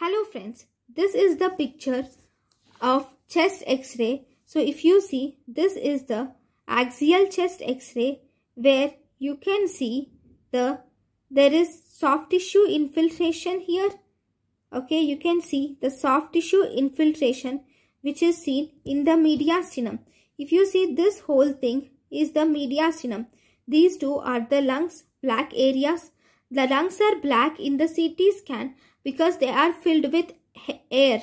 Hello friends, this is the picture of chest x-ray. So if you see, this is the axial chest x-ray where you can see there is soft tissue infiltration here. Okay, you can see the soft tissue infiltration which is seen in the mediastinum. If you see, this whole thing is the mediastinum. These two are the lungs, black areas. The lungs are black in the CT scan because they are filled with air,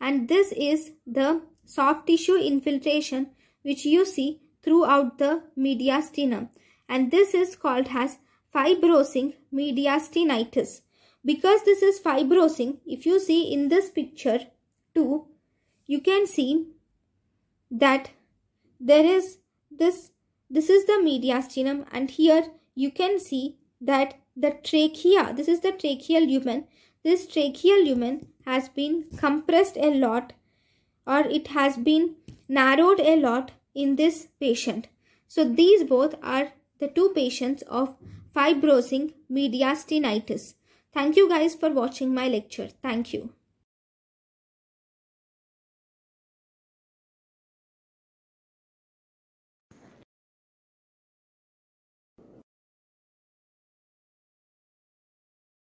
and this is the soft tissue infiltration which you see throughout the mediastinum, and this is called as fibrosing mediastinitis. Because this is fibrosing, if you see in this picture too, you can see that there is this is the mediastinum, and here you can see that the trachea, this is the tracheal lumen. This tracheal lumen has been compressed a lot, or it has been narrowed a lot in this patient. So these both are the two patients of fibrosing mediastinitis. Thank you guys for watching my lecture. Thank you.